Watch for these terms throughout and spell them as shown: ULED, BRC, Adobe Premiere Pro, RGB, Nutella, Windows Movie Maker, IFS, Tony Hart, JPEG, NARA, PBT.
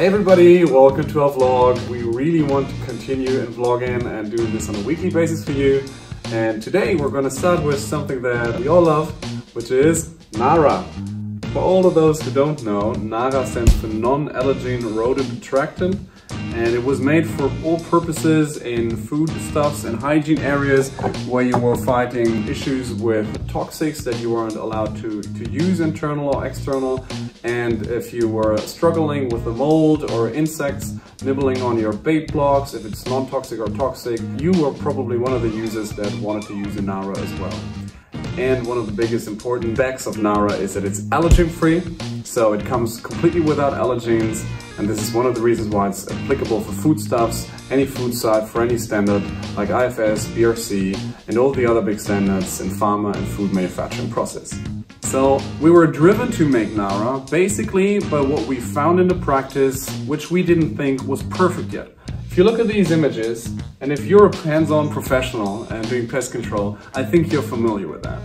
Hey everybody, welcome to our vlog. We really want to continue in vlogging and doing this on a weekly basis for you. And today we're going to start with something that we all love, which is NARA. For all of those who don't know, NARA stands for non-allergen rodent attractant, and it was made for all purposes in foodstuffs and hygiene areas where you were fighting issues with toxics that you weren't allowed to use, internal or external. And if you were struggling with the mold or insects nibbling on your bait blocks, if it's non-toxic or toxic, you were probably one of the users that wanted to use NARA as well. And one of the biggest important facts of NARA is that it's allergen free, so it comes completely without allergens, and this is one of the reasons why it's applicable for foodstuffs, any food site, for any standard like IFS, BRC and all the other big standards in pharma and food manufacturing process. So we were driven to make NARA basically by what we found in the practice, which we didn't think was perfect yet. If you look at these images, and if you're a hands-on professional and doing pest control, I think you're familiar with that.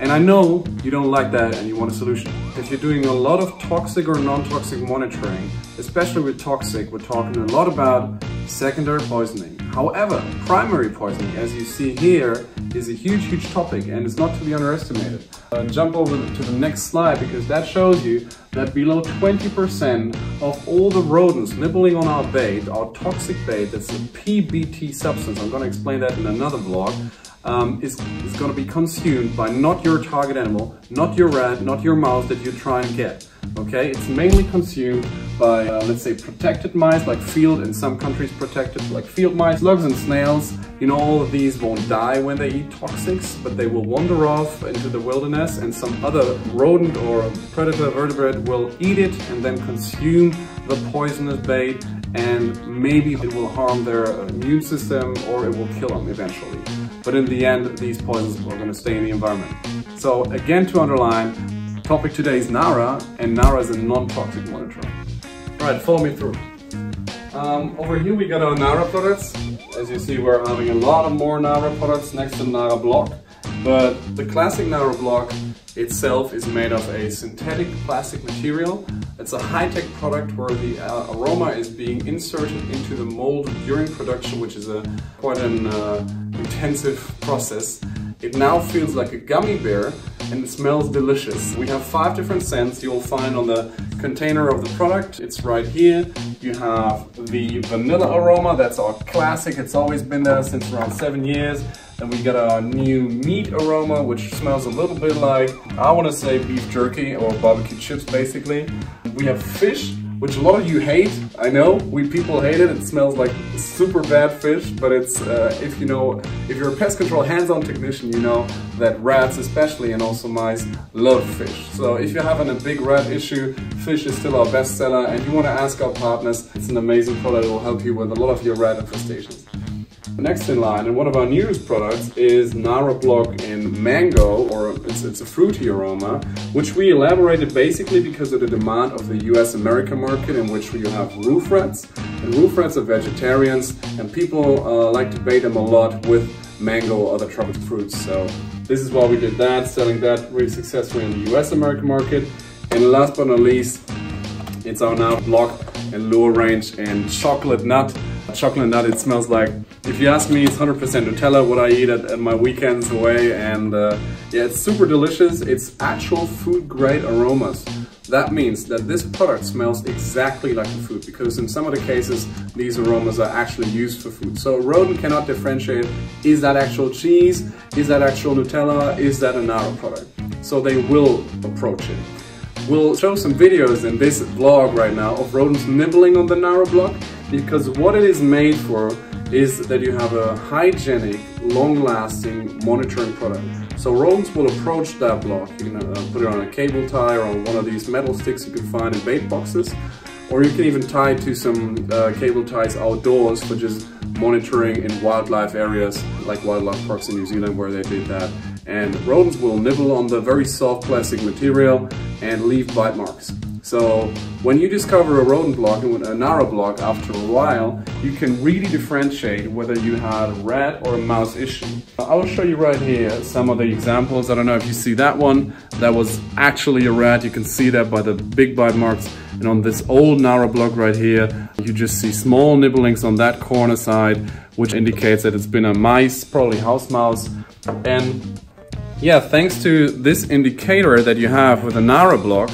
And I know you don't like that and you want a solution. If you're doing a lot of toxic or non-toxic monitoring, especially with toxic, we're talking a lot about secondary poisoning. However, primary poisoning, as you see here, is a huge, huge topic, and it's not to be underestimated. Jump over to the next slide, because that shows you that below 20% of all the rodents nibbling on our bait, our toxic bait, that's a PBT substance, I'm gonna explain that in another vlog, is gonna be consumed by not your target animal, not your rat, not your mouse that you try and get, okay? It's mainly consumed by, let's say, protected mice, like field, in some countries protected, like field mice, slugs and snails. You know, all of these won't die when they eat toxics, but they will wander off into the wilderness and some other rodent or predator vertebrate will eat it and then consume the poisonous bait, and maybe it will harm their immune system or it will kill them eventually. But in the end, these poisons are going to stay in the environment. So again, to underline, topic today is NARA, and NARA is a non-toxic monitoring. Alright, follow me through. Over here we got our NARA products. As you see, we're having a lot of more NARA products next to NARA block. But the classic NARA block itself is made of a synthetic plastic material. It's a high-tech product where the aroma is being inserted into the mold during production, which is quite an intensive process. It now feels like a gummy bear and it smells delicious. We have 5 different scents you'll find on the container of the product. It's right here. You have the vanilla aroma, that's our classic. It's always been there since around 7 years. Then we got our new meat aroma, which smells a little bit like, I want to say, beef jerky or barbecue chips basically. We have fish, which a lot of you hate. I know, people hate it. It smells like super bad fish, but it's, if you're a pest control hands-on technician, you know that rats especially, and also mice, love fish. So if you're having a big rat issue, fish is still our best seller, and you want to ask our partners, it's an amazing product. It will help you with a lot of your rat infestations. Next in line, and one of our newest products, is NARA block in mango, or it's a fruity aroma, which we elaborated basically because of the demand of the US American market, in which you have roof rats, and roof rats are vegetarians, and people like to bait them a lot with mango or other tropical fruits. So this is why we did that, selling that really successfully in the US American market. And last but not least, it's our NARA block and lower range and chocolate nut. Chocolate nut, it smells like, if you ask me, it's 100% Nutella, what I eat at my weekends away, and yeah, it's super delicious. It's actual food grade aromas. That means that this product smells exactly like the food, because in some of the cases these aromas are actually used for food. So a rodent cannot differentiate, is that actual cheese, is that actual Nutella, is that a NARA product? So they will approach it. We'll show some videos in this vlog right now of rodents nibbling on the NARA block, because what it is made for is that you have a hygienic, long-lasting monitoring product. So rodents will approach that block. You can put it on a cable tie or on one of these metal sticks you can find in bait boxes, or you can even tie it to some cable ties outdoors for just monitoring in wildlife areas, like wildlife parks in New Zealand where they did that. And rodents will nibble on the very soft plastic material and leave bite marks. So when you discover a rodent block, a NARA block, after a while, you can really differentiate whether you had a rat or a mouse issue. I will show you right here some of the examples. I don't know if you see that one. That was actually a rat. You can see that by the big bite marks. And on this old NARA block right here, you just see small nibblings on that corner side, which indicates that it's been a mice, probably house mouse. And yeah, thanks to this indicator that you have with a NARA block,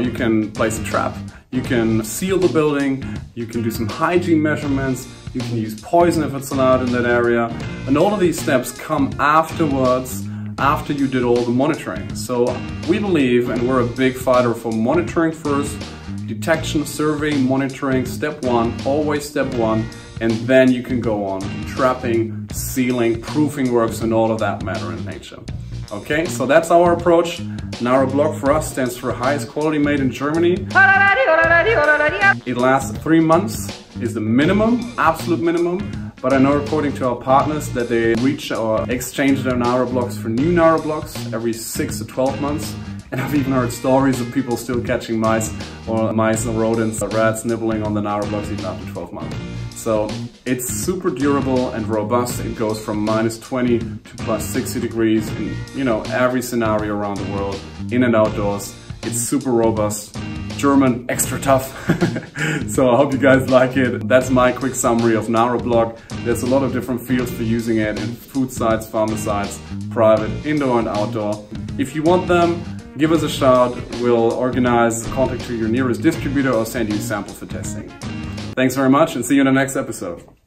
you can place a trap, you can seal the building, you can do some hygiene measurements, you can use poison if it's allowed in that area. And all of these steps come afterwards, after you did all the monitoring. So we believe, and we're a big fighter for monitoring first, detection, survey, monitoring, step one, always step one, and then you can go on to trapping, sealing, proofing works, and all of that matter in nature. Okay, so that's our approach. NARA block for us stands for highest quality made in Germany. It lasts 3 months, is the minimum, absolute minimum, but I know according to our partners that they reach or exchange their NARA blocks for new NARA blocks every 6 to 12 months. And I've even heard stories of people still catching mice or mice and rodents or rats nibbling on the NARA blocks even after 12 months. So it's super durable and robust. It goes from -20 to +60 degrees in every scenario around the world, in and outdoors. It's super robust, German, extra tough. So I hope you guys like it. That's my quick summary of NARA block. There's a lot of different fields for using it in food sites, farmicides, private, indoor and outdoor. If you want them, give us a shout. We'll organize contact to your nearest distributor or send you a sample for testing. Thanks very much and see you in the next episode.